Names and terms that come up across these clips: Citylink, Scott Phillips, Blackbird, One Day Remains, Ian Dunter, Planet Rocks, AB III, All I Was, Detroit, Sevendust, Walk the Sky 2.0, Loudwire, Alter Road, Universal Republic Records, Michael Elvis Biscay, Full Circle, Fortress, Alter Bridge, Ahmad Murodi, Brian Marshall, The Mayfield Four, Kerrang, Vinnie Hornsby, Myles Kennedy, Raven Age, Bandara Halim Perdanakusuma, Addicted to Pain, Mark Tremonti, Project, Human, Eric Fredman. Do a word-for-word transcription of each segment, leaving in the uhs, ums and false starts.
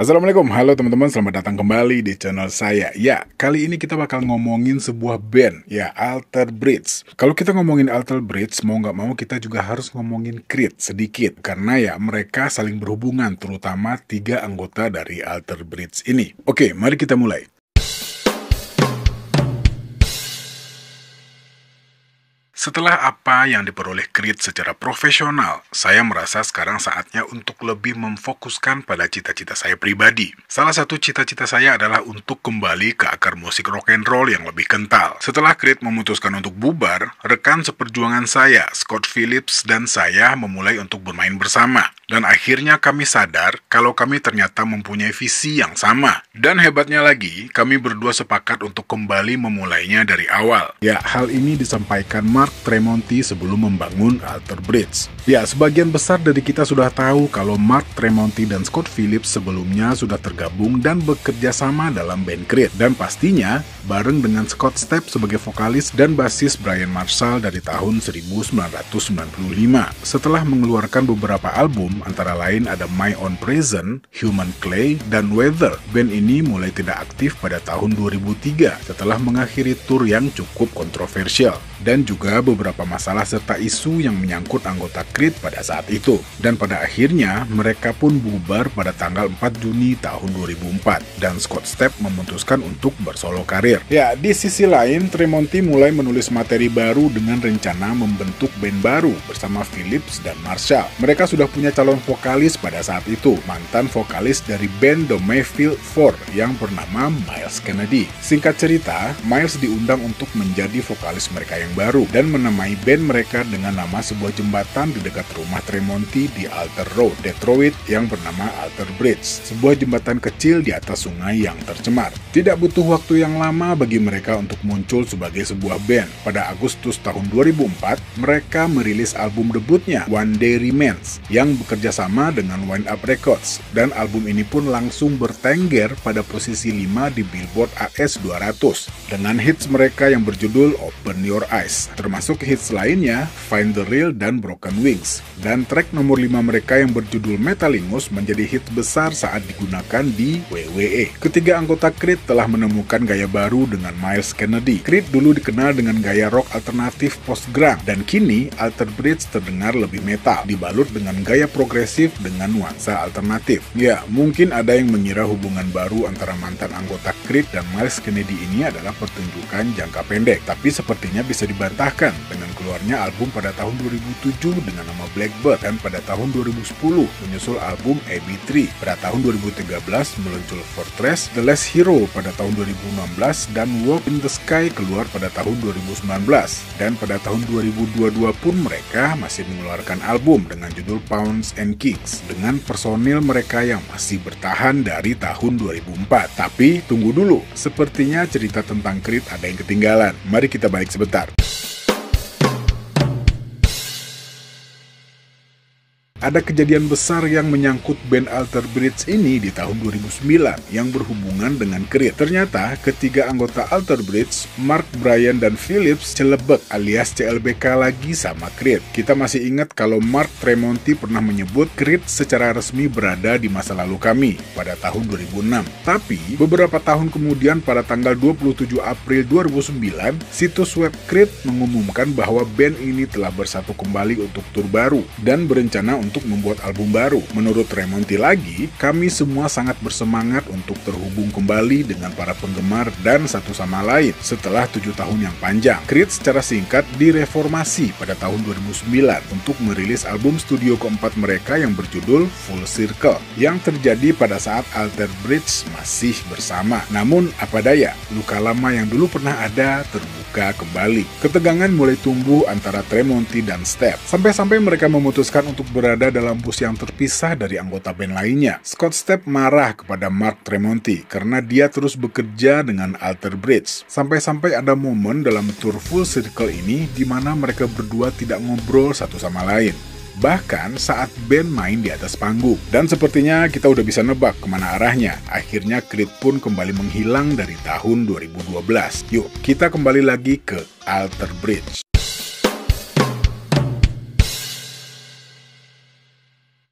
Assalamualaikum, halo teman-teman, selamat datang kembali di channel saya. Ya, kali ini kita bakal ngomongin sebuah band, ya, Alter Bridge. Kalau kita ngomongin Alter Bridge, mau nggak mau kita juga harus ngomongin Creed sedikit. Karena ya, mereka saling berhubungan, terutama tiga anggota dari Alter Bridge ini. Oke, mari kita mulai. Setelah apa yang diperoleh Creed secara profesional, saya merasa sekarang saatnya untuk lebih memfokuskan pada cita-cita saya pribadi. Salah satu cita-cita saya adalah untuk kembali ke akar musik rock and roll yang lebih kental. Setelah Creed memutuskan untuk bubar, rekan seperjuangan saya, Scott Phillips, dan saya memulai untuk bermain bersama. Dan akhirnya kami sadar kalau kami ternyata mempunyai visi yang sama. Dan hebatnya lagi, kami berdua sepakat untuk kembali memulainya dari awal. Ya, hal ini disampaikan Mark Tremonti sebelum membangun Alter Bridge. Ya, sebagian besar dari kita sudah tahu kalau Mark Tremonti dan Scott Phillips sebelumnya sudah tergabung dan bekerja sama dalam band Creed, dan pastinya bareng dengan Scott Stapp sebagai vokalis dan bassist Brian Marshall dari tahun seribu sembilan ratus sembilan puluh lima. Setelah mengeluarkan beberapa album, antara lain ada My Own Prison, Human Clay, dan Weather, band ini mulai tidak aktif pada tahun dua ribu tiga setelah mengakhiri tur yang cukup kontroversial dan juga beberapa masalah serta isu yang menyangkut anggota Creed pada saat itu. Dan pada akhirnya, mereka pun bubar pada tanggal empat Juni tahun dua ribu empat, dan Scott Stapp memutuskan untuk bersolo karir. Ya, di sisi lain, Tremonti mulai menulis materi baru dengan rencana membentuk band baru bersama Phillips dan Marshall. Mereka sudah punya calon vokalis pada saat itu, mantan vokalis dari band The Mayfield Four yang bernama Myles Kennedy. Singkat cerita, Myles diundang untuk menjadi vokalis mereka yang baru dan menamai band mereka dengan nama sebuah jembatan di dekat rumah Tremonti di Alter Road, Detroit, yang bernama Alter Bridge, sebuah jembatan kecil di atas sungai yang tercemar. Tidak butuh waktu yang lama bagi mereka untuk muncul sebagai sebuah band. Pada Agustus tahun dua ribu empat, mereka merilis album debutnya, One Day Remains, yang bekerja sama dengan Wind Up Records, dan album ini pun langsung bertengger pada posisi lima di Billboard A S dua ratus dengan hits mereka yang berjudul Open Your Eyes, termasuk hits lainnya Find The Real dan Broken Wings. Dan track nomor lima mereka yang berjudul Metalingus menjadi hits besar saat digunakan di W W E. Ketiga anggota Creed telah menemukan gaya baru dengan Myles Kennedy. Creed dulu dikenal dengan gaya rock alternatif post-grunge, dan kini Alter Bridge terdengar lebih metal, dibalut dengan gaya progresif dengan nuansa alternatif. Ya, mungkin ada yang mengira hubungan baru antara mantan anggota Creed dan Myles Kennedy ini adalah pertunjukan jangka pendek, tapi sepertinya bisa dibantahkan dengan keluarnya album pada tahun dua ribu tujuh dengan nama Blackbird, dan pada tahun dua ribu sepuluh menyusul album A B three. Pada tahun dua ribu tiga belas meluncur Fortress, The Last Hero pada tahun dua ribu enam belas, dan Walk in the Sky keluar pada tahun dua ribu sembilan belas. Dan pada tahun dua ribu dua puluh dua pun mereka masih mengeluarkan album dengan judul Pounds and Kings dengan personil mereka yang masih bertahan dari tahun dua ribu empat. Tapi tunggu dulu, sepertinya cerita tentang Creed ada yang ketinggalan. Mari kita balik sebentar. Ada kejadian besar yang menyangkut band Alter Bridge ini di tahun dua ribu sembilan yang berhubungan dengan Creed. Ternyata ketiga anggota Alter Bridge, Mark, Brian, dan Phillips, celebek alias C L B K lagi sama Creed. Kita masih ingat kalau Mark Tremonti pernah menyebut Creed secara resmi berada di masa lalu kami pada tahun dua ribu enam. Tapi beberapa tahun kemudian pada tanggal dua puluh tujuh April dua ribu sembilan, situs web Creed mengumumkan bahwa band ini telah bersatu kembali untuk tur baru dan berencana untuk untuk membuat album baru. Menurut Tremonti lagi, kami semua sangat bersemangat untuk terhubung kembali dengan para penggemar dan satu sama lain setelah tujuh tahun yang panjang. Creed secara singkat direformasi pada tahun dua ribu sembilan untuk merilis album studio keempat mereka yang berjudul Full Circle, yang terjadi pada saat Alter Bridge masih bersama. Namun apa daya, luka lama yang dulu pernah ada terbuka kembali. Ketegangan mulai tumbuh antara Tremonti dan Stapp, sampai-sampai mereka memutuskan untuk berada dalam bus yang terpisah dari anggota band lainnya. Scott Stapp marah kepada Mark Tremonti karena dia terus bekerja dengan Alter Bridge. Sampai-sampai ada momen dalam tour Full Circle ini di mana mereka berdua tidak ngobrol satu sama lain, bahkan saat band main di atas panggung. Dan sepertinya kita udah bisa nebak kemana arahnya. Akhirnya Creed pun kembali menghilang dari tahun dua ribu dua belas. Yuk, kita kembali lagi ke Alter Bridge.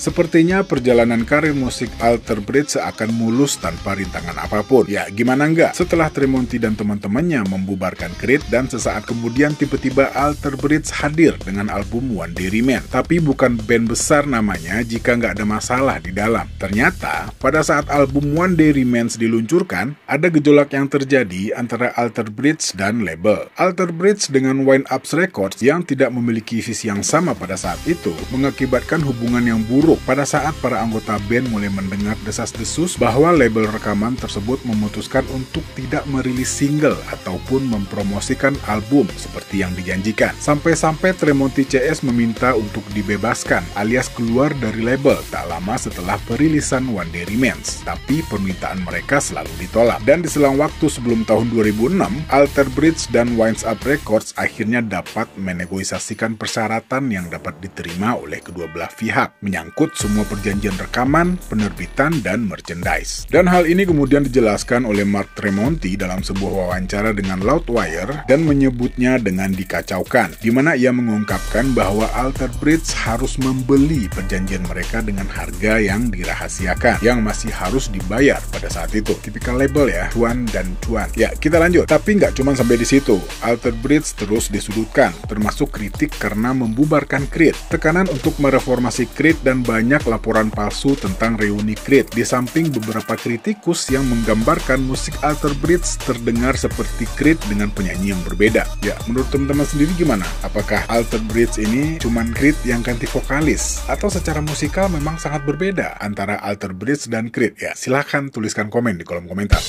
Sepertinya perjalanan karir musik Alter Bridge seakan mulus tanpa rintangan apapun. Ya, gimana enggak? Setelah Tremonti dan teman-temannya membubarkan Creed dan sesaat kemudian tiba-tiba Alter Bridge hadir dengan album One Day Remains. Tapi bukan band besar namanya jika nggak ada masalah di dalam. Ternyata, pada saat album One Day Remains diluncurkan, ada gejolak yang terjadi antara Alter Bridge dan label. Alter Bridge dengan Wind Up Records yang tidak memiliki visi yang sama pada saat itu, mengakibatkan hubungan yang buruk pada saat para anggota band mulai mendengar desas-desus bahwa label rekaman tersebut memutuskan untuk tidak merilis single ataupun mempromosikan album seperti yang dijanjikan. Sampai-sampai Tremonti C S meminta untuk dibebaskan alias keluar dari label tak lama setelah perilisan One Day Remains. Tapi permintaan mereka selalu ditolak. Dan di selang waktu sebelum tahun dua ribu enam, Alter Bridge dan Wind Up Records akhirnya dapat menegosiasikan persyaratan yang dapat diterima oleh kedua belah pihak, menyangkut semua perjanjian rekaman, penerbitan, dan merchandise. Dan hal ini kemudian dijelaskan oleh Mark Tremonti dalam sebuah wawancara dengan Loudwire dan menyebutnya dengan dikacaukan, di mana ia mengungkapkan bahwa Alter Bridge harus membeli perjanjian mereka dengan harga yang dirahasiakan, yang masih harus dibayar pada saat itu. Tipikal label ya, cuan dan cuan. Ya, kita lanjut. Tapi nggak cuma sampai di situ. Alter Bridge terus disudutkan, termasuk kritik karena membubarkan Creed, tekanan untuk mereformasi Creed, dan banyak laporan palsu tentang reuni Creed, di samping beberapa kritikus yang menggambarkan musik Alter Bridge terdengar seperti Creed dengan penyanyi yang berbeda. Ya, menurut teman-teman sendiri gimana? Apakah Alter Bridge ini cuman Creed yang ganti vokalis? Atau secara musikal memang sangat berbeda antara Alter Bridge dan Creed? Ya, silahkan tuliskan komen di kolom komentar.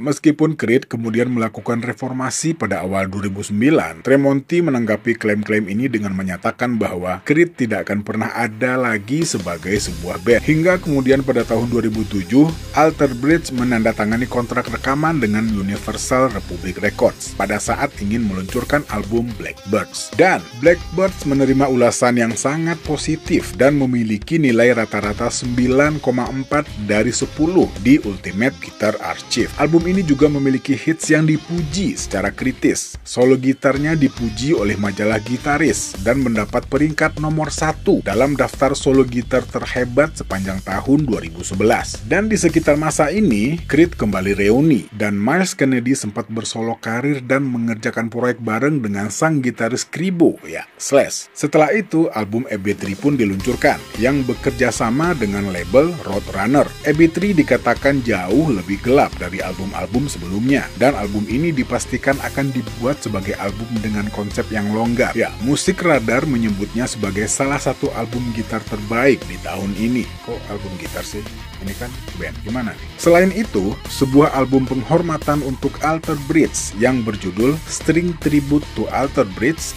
Meskipun Creed kemudian melakukan reformasi pada awal dua ribu sembilan, Tremonti menanggapi klaim-klaim ini dengan menyatakan bahwa Creed tidak akan pernah ada lagi sebagai sebuah band. Hingga kemudian pada tahun dua ribu tujuh, Alter Bridge menandatangani kontrak rekaman dengan Universal Republic Records pada saat ingin meluncurkan album Blackbirds. Dan Blackbirds menerima ulasan yang sangat positif dan memiliki nilai rata-rata sembilan koma empat dari sepuluh di Ultimate Guitar Archive. Album ini juga memiliki hits yang dipuji secara kritis. Solo gitarnya dipuji oleh majalah Gitaris dan mendapat peringkat nomor satu dalam daftar solo gitar terhebat sepanjang tahun dua ribu sebelas. Dan di sekitar masa ini, Creed kembali reuni dan Myles Kennedy sempat bersolo karir dan mengerjakan proyek bareng dengan sang gitaris Kribo, ya, Slash. Setelah itu, album A B tiga pun diluncurkan yang bekerja sama dengan label Roadrunner. A B tiga dikatakan jauh lebih gelap dari album-album sebelumnya, dan album ini dipastikan akan dibuat sebagai album dengan konsep yang longgar. Ya, Musik Radar menyebutnya sebagai salah satu album gitar terbaik di tahun ini. Kok album gitar sih? Ini kan band, gimana nih? Selain itu, sebuah album penghormatan untuk Alter Bridge yang berjudul String Tribute to Alter Bridge .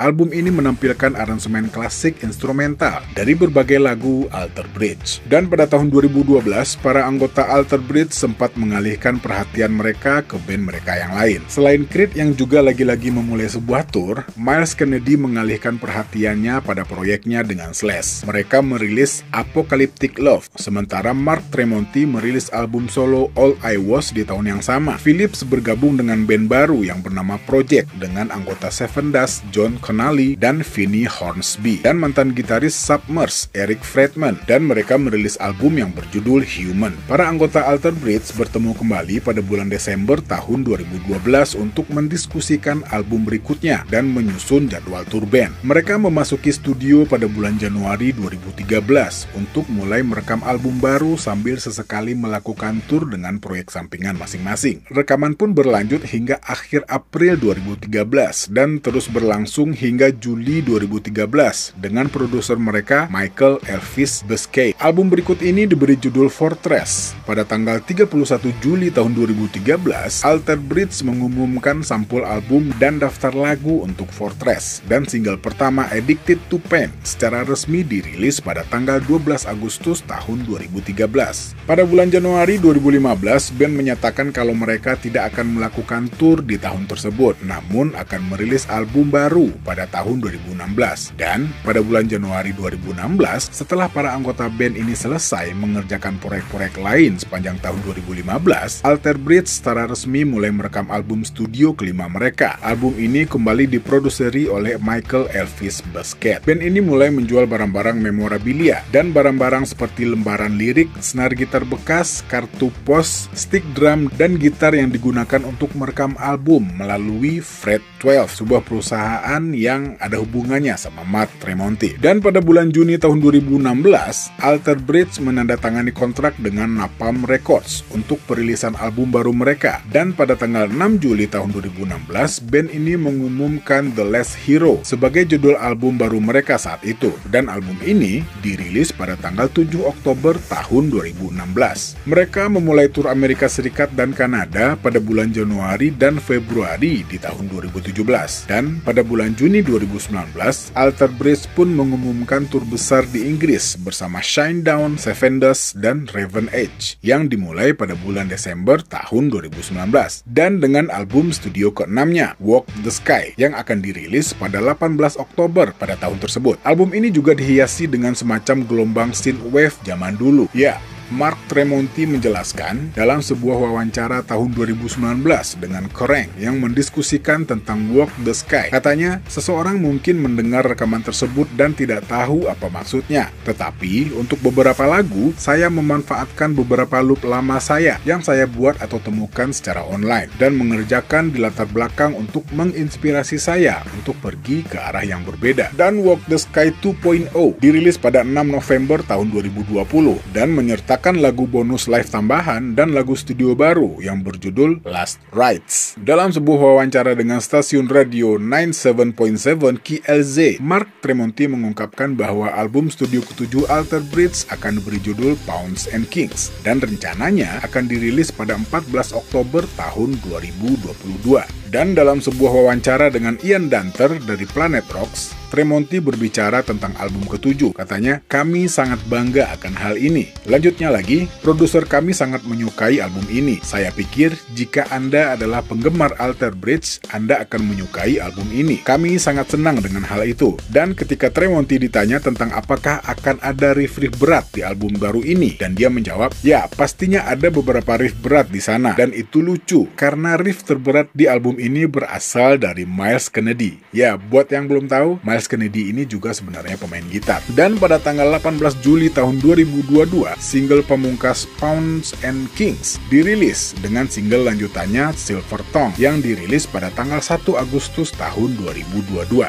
Album ini menampilkan aransemen klasik instrumental dari berbagai lagu Alter Bridge. Dan pada tahun dua ribu dua belas, para anggota Alter Bridge sempat mengalihkan perhatian mereka ke band mereka yang lain. Selain Creed yang juga lagi-lagi memulai sebuah tour, Myles Kennedy mengalihkan perhatiannya pada proyeknya dengan Slash. Mereka merilis Apocalyptic Love, sementara Mark Tremonti merilis album solo All I Was di tahun yang sama. Phillips bergabung dengan band baru yang bernama Project dengan anggota Seven Dust, John Connolly dan Vinnie Hornsby, dan mantan gitaris Submerged Eric Fredman, dan mereka merilis album yang berjudul Human. Para anggota Alter Bridge bertemu kembali pada bulan Desember tahun dua ribu dua belas untuk mendiskusikan album berikutnya dan menyusun jadwal tur band. Mereka memasuki studio pada bulan Januari dua ribu tiga belas untuk mulai merekam album baru sambil sesekali melakukan tur dengan proyek sampingan masing-masing. Rekaman pun berlanjut hingga akhir April dua ribu tiga belas dan terus berlangsung hingga Juli dua ribu tiga belas dengan produser mereka Michael Elvis Biscay. Album berikut ini diberi judul Fortress. Pada tanggal tiga puluh satu Juli tahun dua ribu tiga belas, Alter Bridge mengumumkan sampul album dan daftar lagu untuk Fortress, dan single pertama Addicted to Pain secara resmi dirilis pada tanggal dua belas Agustus tahun dua ribu tiga belas. Pada bulan Januari dua ribu lima belas, band menyatakan kalau mereka tidak akan melakukan tur di tahun tersebut, namun akan merilis album baru pada tahun dua ribu enam belas. Dan pada bulan Januari dua ribu enam belas, setelah para anggota band ini selesai mengerjakan proyek-proyek lain sepanjang tahun dua ribu lima belas, Alter Bridge secara resmi mulai merekam album studio kelima mereka. Album ini kembali diproduseri oleh Michael Elvis Biscay. Band ini mulai menjual barang-barang memorabilia dan barang-barang seperti lembaran lirik, senar gitar bekas, kartu pos, stick drum, dan gitar yang digunakan untuk merekam album melalui Fred twelve, sebuah perusahaan yang ada hubungannya sama Mark Tremonti. Dan pada bulan Juni tahun dua ribu enam belas, Alter Bridge menandatangani kontrak dengan Napalm Records untuk perilisan album baru mereka. Dan pada tanggal enam Juli tahun dua ribu enam belas, band ini mengumumkan The Last Hero sebagai judul album baru mereka saat itu. Dan album ini dirilis pada tanggal tujuh Oktober tahun dua ribu enam belas. Mereka memulai tur Amerika Serikat dan Kanada pada bulan Januari dan Februari di tahun dua ribu tujuh belas. Dan pada bulan Juni dua ribu sembilan belas, Alter Bridge pun mengumumkan tur besar di Inggris bersama Shinedown, Sevendust, dan Raven Age yang dimulai pada bulan Desember tahun dua ribu sembilan belas, dan dengan album studio keenamnya, Walk the Sky, yang akan dirilis pada delapan belas Oktober pada tahun tersebut. Album ini juga dihiasi dengan semacam gelombang synthwave zaman dulu. Ya, Mark Tremonti menjelaskan dalam sebuah wawancara tahun dua ribu sembilan belas dengan Kerrang yang mendiskusikan tentang Walk the Sky. Katanya, seseorang mungkin mendengar rekaman tersebut dan tidak tahu apa maksudnya. Tetapi, untuk beberapa lagu, saya memanfaatkan beberapa loop lama saya yang saya buat atau temukan secara online dan mengerjakan di latar belakang untuk menginspirasi saya untuk pergi ke arah yang berbeda. Dan Walk the Sky dua titik nol dirilis pada enam November tahun dua ribu dua puluh dan menyertakan lagu bonus live tambahan dan lagu studio baru yang berjudul Last Rites. Dalam sebuah wawancara dengan stasiun radio sembilan puluh tujuh koma tujuh K L Z, Mark Tremonti mengungkapkan bahwa album studio ketujuh Alter Bridge akan diberi judul Pounds and Kings dan rencananya akan dirilis pada empat belas Oktober tahun dua ribu dua puluh dua. Dan dalam sebuah wawancara dengan Ian Dunter dari Planet Rocks, Tremonti berbicara tentang album ketujuh. Katanya, kami sangat bangga akan hal ini. Lanjutnya lagi, produser kami sangat menyukai album ini. Saya pikir jika Anda adalah penggemar Alter Bridge, Anda akan menyukai album ini. Kami sangat senang dengan hal itu. Dan ketika Tremonti ditanya tentang apakah akan ada riff-riff berat di album baru ini, dan dia menjawab, ya pastinya ada beberapa riff berat di sana. Dan itu lucu, karena riff terberat di album ini berasal dari Myles Kennedy. Ya, buat yang belum tahu, Myles Kennedy ini juga sebenarnya pemain gitar. Dan pada tanggal delapan belas Juli tahun dua ribu dua puluh dua, single pemungkas Pounds and Kings dirilis dengan single lanjutannya Silver Tongue yang dirilis pada tanggal satu Agustus tahun dua ribu dua puluh dua.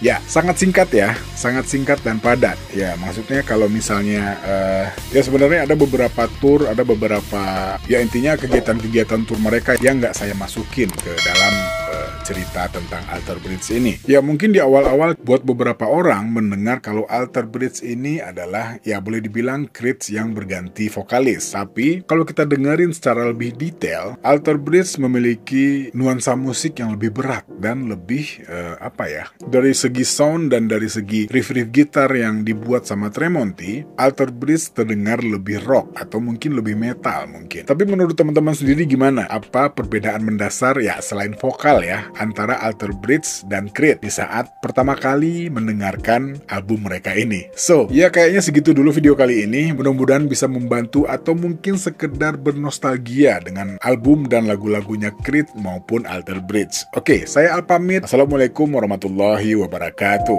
Ya, sangat singkat ya, sangat singkat dan padat. Ya, maksudnya kalau misalnya, uh, ya sebenarnya ada beberapa tour, ada beberapa, ya intinya kegiatan-kegiatan tour mereka yang nggak saya masukin ke dalam uh, cerita tentang Alter Bridge ini. Ya, mungkin di awal-awal buat beberapa orang mendengar kalau Alter Bridge ini adalah, ya boleh dibilang Creed yang berganti vokalis. Tapi, kalau kita dengerin secara lebih detail, Alter Bridge memiliki nuansa musik yang lebih berat dan lebih, uh, apa ya, dari segi segi sound dan dari segi riff-riff gitar yang dibuat sama Tremonti, Alter Bridge terdengar lebih rock atau mungkin lebih metal mungkin. Tapi menurut teman-teman sendiri gimana? Apa perbedaan mendasar ya selain vokal ya antara Alter Bridge dan Creed di saat pertama kali mendengarkan album mereka ini? So, ya kayaknya segitu dulu video kali ini. Mudah-mudahan bisa membantu atau mungkin sekedar bernostalgia dengan album dan lagu-lagunya Creed maupun Alter Bridge. Oke, saya Al pamit. Assalamualaikum warahmatullahi wabarakatuh. Barakatuh.